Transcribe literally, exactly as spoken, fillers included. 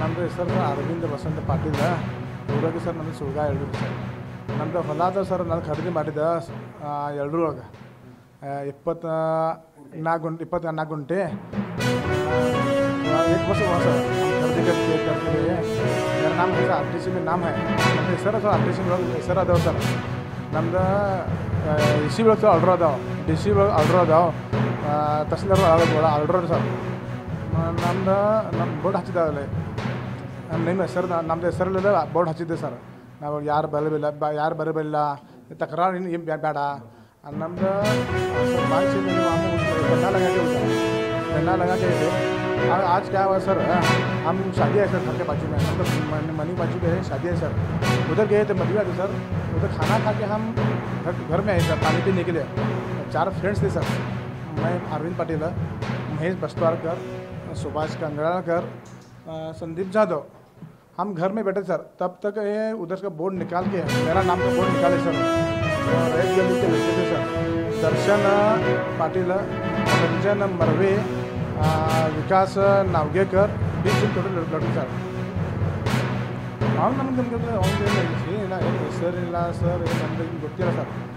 number हेसर अरविंद बसंत पाटिल ऊरागे sir number सुगा एलूर सर नम्बर फलाद सर ना खरीदी एलूर इपत् ना गुं इपत् ना गुंटे वर्ष हुआ सर खरीदी करते मेरा नाम है आर टी सी में नाम है number sir sir R T C में सर अदाव सर नम्बर डी सी बड़ा आर्डर अदाव डी सी बड़ा आर्डर अदाव तहसीलदार आर्डर सर नम्द नम बोर्ड हच्चिदे नहीं सर नम्दे सर बोर्ड हच्चिदे सर ना यार बरबिल यार बरबिल तक्रार बेड नम्दा धंडा लगा के धंडा लगा के आज क्या हुआ सर हम शादी है सर घर के बाजू में मतलब मनी बाजू के शादी है सर उधर गए थे मजबूर थे सर उधर खाना खा के हम घर घर में आए सर पानी पीने के लिए चार फ्रेंड्स थे सर मैं अरविंद पाटिल महेश बस्तवाड़कर सुभाष कंगड़कर संदीप जाधव हम घर में बैठे सर तब तक ये उधर का बोर्ड निकाल के मेरा नाम का बोर्ड निकाले सर रेड गली के लड़के थे सर दर्शन पाटिल अर्जन मरवे विकास नावगेकर बीस दिन टोटल लड़के सर हम नम्बर सर इला सर नम्बर गोतिया सर